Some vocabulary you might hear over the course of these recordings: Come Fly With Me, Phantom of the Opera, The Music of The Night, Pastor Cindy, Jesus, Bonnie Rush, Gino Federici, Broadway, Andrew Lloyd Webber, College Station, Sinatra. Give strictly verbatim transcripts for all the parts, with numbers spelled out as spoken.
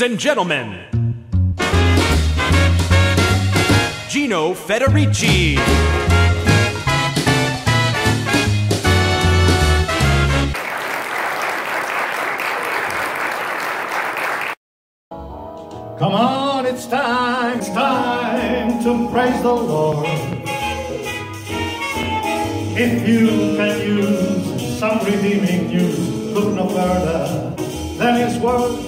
ladies and gentlemen, Gino Federici. Come on, it's time, it's time to praise the Lord. If you can use some redeeming news, look no further than His word.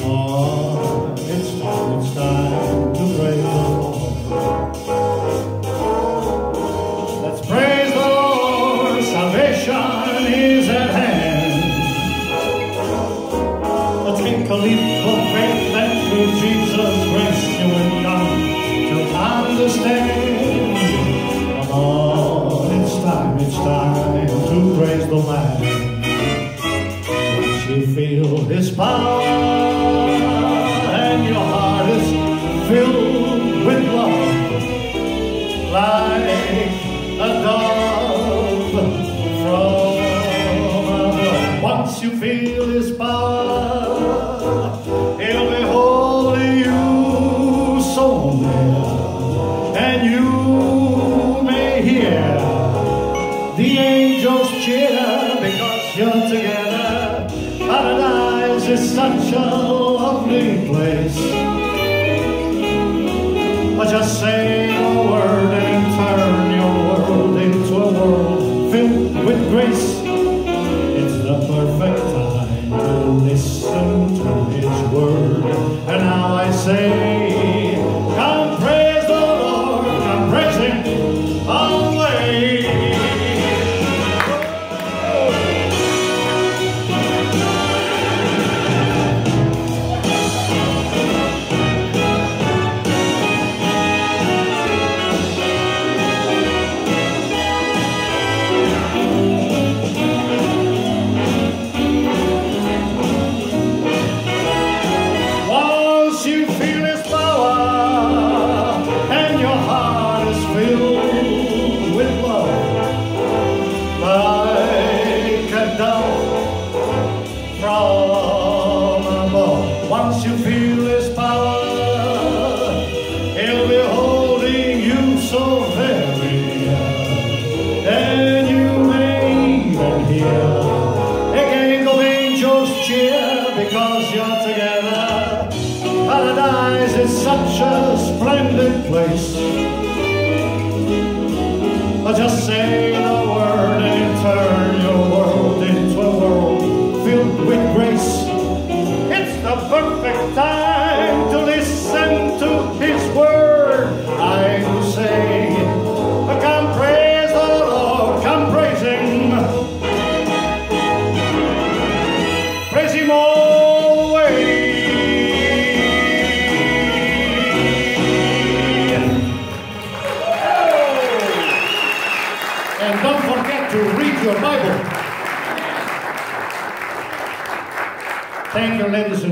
Come on, it's time, it's time to praise the Lord. Let's praise the Lord, salvation is at hand. Let's make a leap of faith. Jesus rest you and come to understand. Come on, it's time, it's time to praise the Lamb. Once you feel His power and your heart is filled with love, like a dove from above. Once you feel His power, it'll be whole. And you may hear the angels cheer because you're together. Paradise is such a lovely place. But just say a word and turn your world into a world filled with grace. It's the perfect time to listen to His word. And now I say,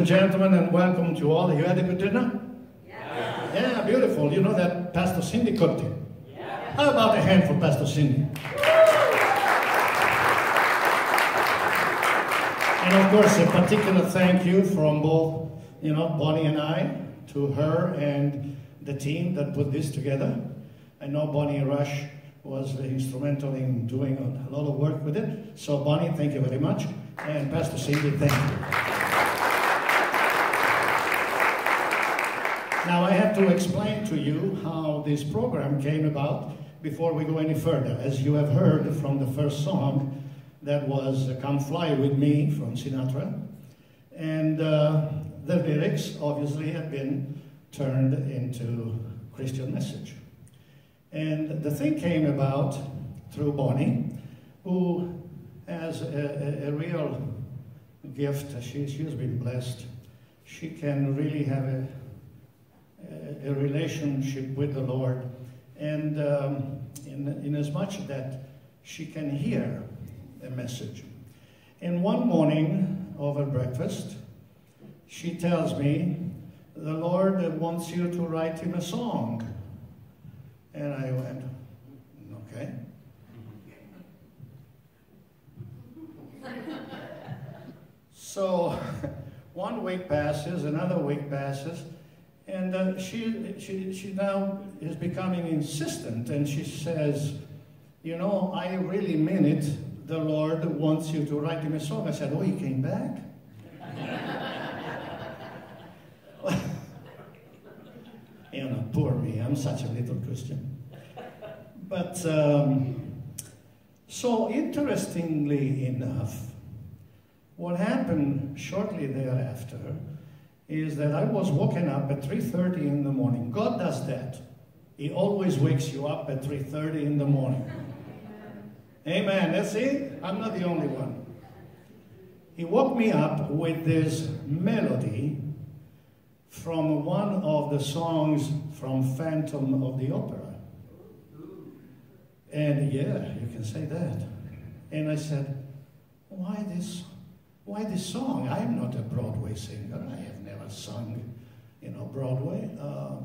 gentlemen, and welcome to all. You had a good dinner? Yeah. Yeah, beautiful. You know that Pastor Cindy cooked it. Yeah. How about a hand for Pastor Cindy? And of course, a particular thank you from both, you know, Bonnie and I, to her and the team that put this together. I know Bonnie Rush was instrumental in doing a lot of work with it. So Bonnie, thank you very much. And Pastor Cindy, thank you. Now I have to explain to you how this program came about before we go any further. As you have heard from the first song, that was Come Fly With Me from Sinatra. And uh, the lyrics obviously have been turned into Christian message. And the thing came about through Bonnie, who has a, a, a real gift. She, she has been blessed. She can really have a a relationship with the Lord, and um, in, in as much that she can hear a message. And one morning over breakfast, she tells me, the Lord wants you to write Him a song. And I went, okay. So One week passes, another week passes, and uh, she, she, she now is becoming insistent, and she says, you know, I really mean it. The Lord wants you to write him a song. I said, oh, he came back? You know, poor me, I'm such a little Christian. But, um, so interestingly enough, what happened shortly thereafter is that I was woken up at three thirty in the morning. God does that. He always wakes you up at three thirty in the morning. Amen. That's it. I'm not the only one. He woke me up with this melody from one of the songs from Phantom of the Opera. And yeah, you can say that. And I said, why this, why this song? I'm not a Broadway singer. I have never sung, you know, Broadway. Uh,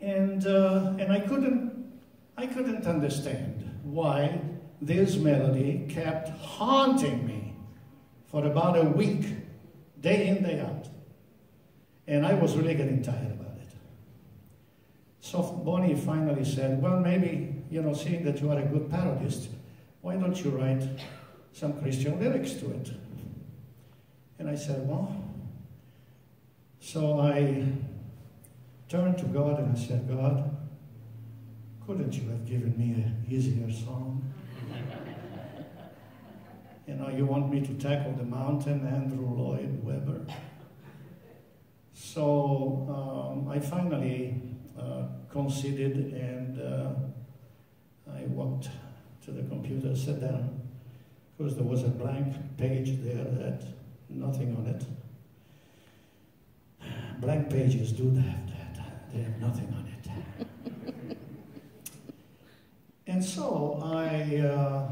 and uh, and I couldn't, I couldn't understand why this melody kept haunting me for about a week, day in, day out. And I was really getting tired about it. So Bonnie finally said, well, maybe, you know, seeing that you are a good parodist, why don't you write some Christian lyrics to it? And I said, well, so I turned to God and I said, God, couldn't you have given me an easier song? You know, you want me to tackle the mountain, Andrew Lloyd Webber? So um, I finally uh, conceded, and uh, I walked to the computer, sat down, because there was a blank page there that nothing on it. Blank pages do have that. They have nothing on it. And so I, uh,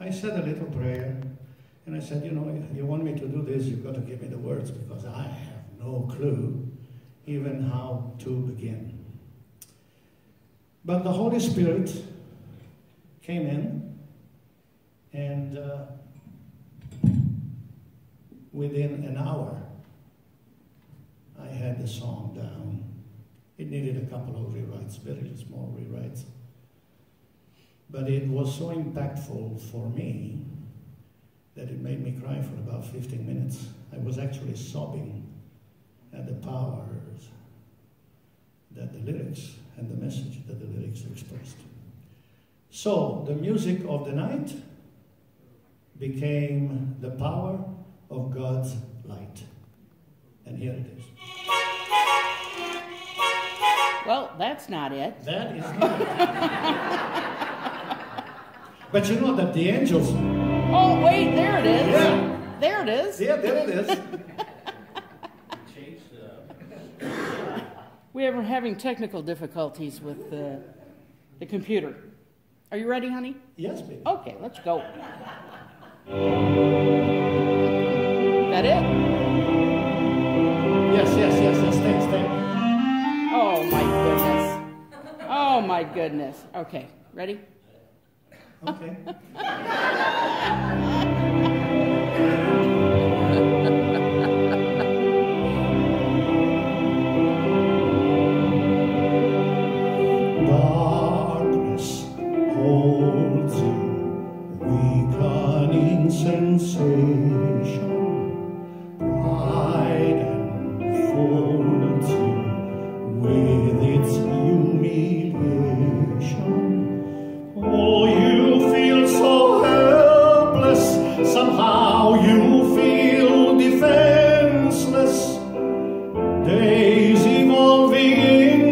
I said a little prayer, and I said, you know, if you want me to do this, you've got to give me the words, because I have no clue even how to begin. But the Holy Spirit came in, and uh, within an hour I had the song down. It needed a couple of rewrites, very small rewrites. But it was so impactful for me that it made me cry for about fifteen minutes. I was actually sobbing at the powers that the lyrics and the message that the lyrics expressed. So the music of the night became the power of God's light. And here it is. Well, that's not it. That is not it. But you know that the angels... Oh, wait, there it is. Yeah. There it is. Yeah, there it is. We are having technical difficulties with the, the computer. Are you ready, honey? Yes, baby. Okay, let's go. Is that it? Yes, yes, yes, yes. Stay, stay. Oh, my goodness. Oh, my goodness. Okay, ready? Okay. Sensation, pride and fortitude with its humiliation. Oh, you feel so helpless, somehow you feel defenseless. Days evolving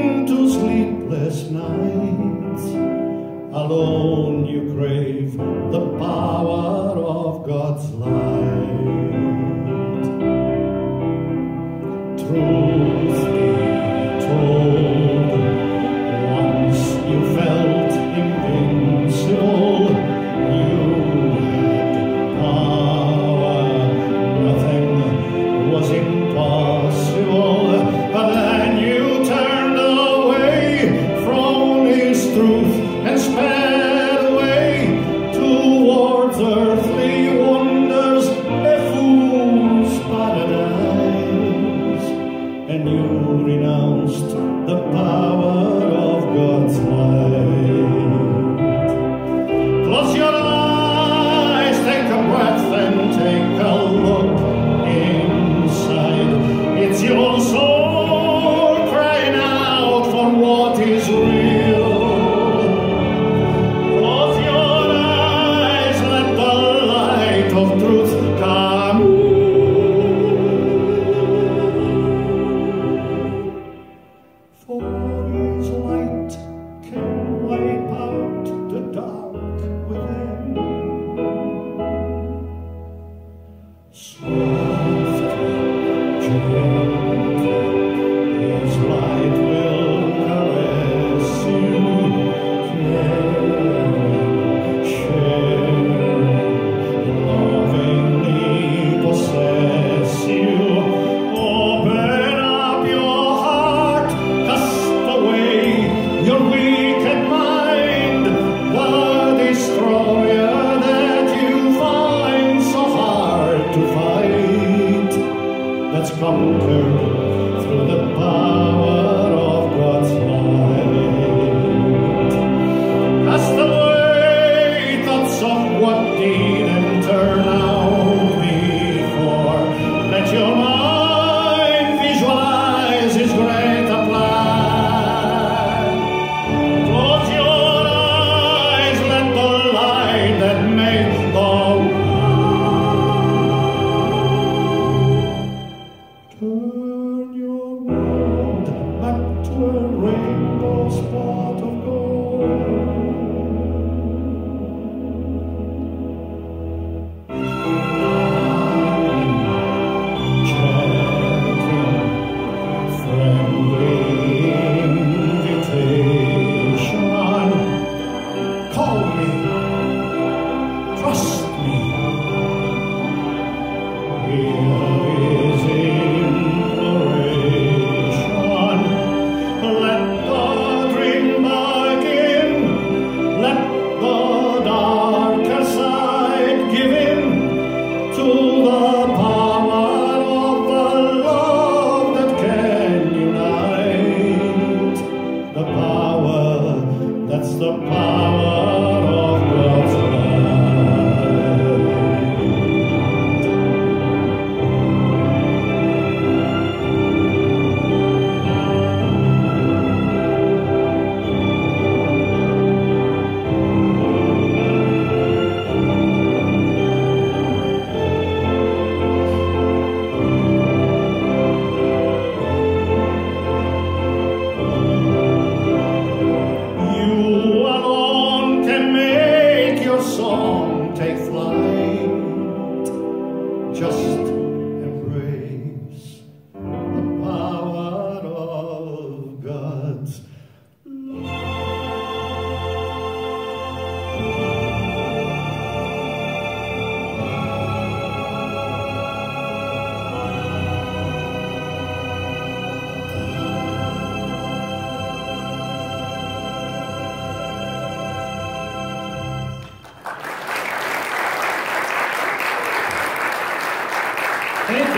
into sleepless nights. Alone you crave the power of God's light. Truth be told, once you felt invincible, you had power, nothing was impossible, but then you turned away from His truth and sped away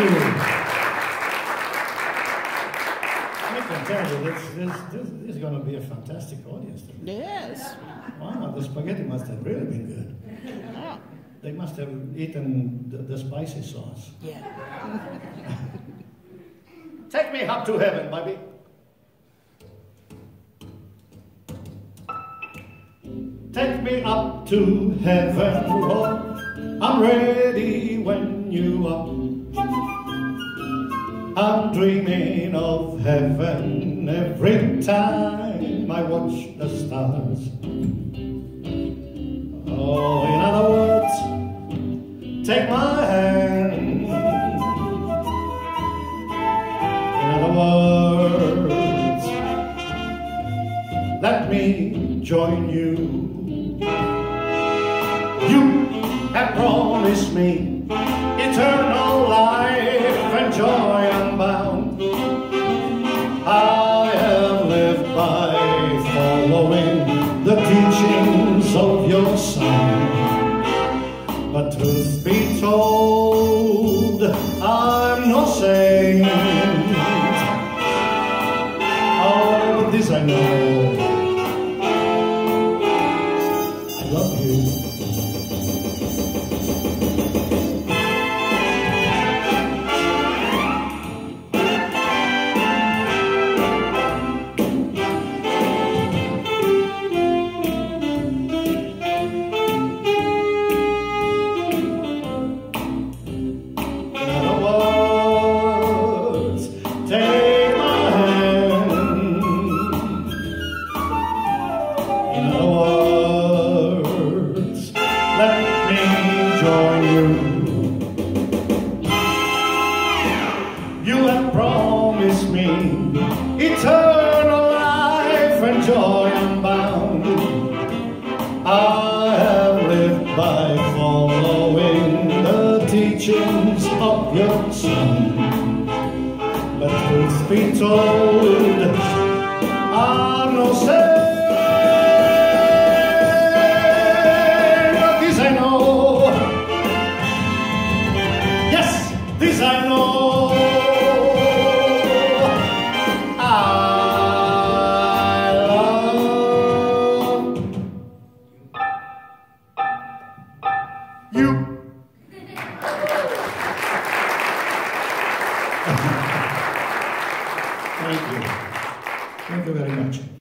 you. I can tell you, this, this, this, this is going to be a fantastic audience today. Yes. Wow, the spaghetti must have really been good. Yeah. They must have eaten the, the spicy sauce. Yeah. Take me up to heaven, baby. Take me up to heaven, oh, I'm ready when you are. I'm dreaming of heaven every time I watch the stars. Oh, in other words, take my hand. In other words, let me join you. And promise me eternal life and joy unbound. I have lived by following the teachings of your Son. But truth be told, I'm no saint. Oh, but this I know. I love you. Thank you. Thank you very much.